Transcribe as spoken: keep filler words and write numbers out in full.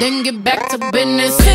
Then get back to business.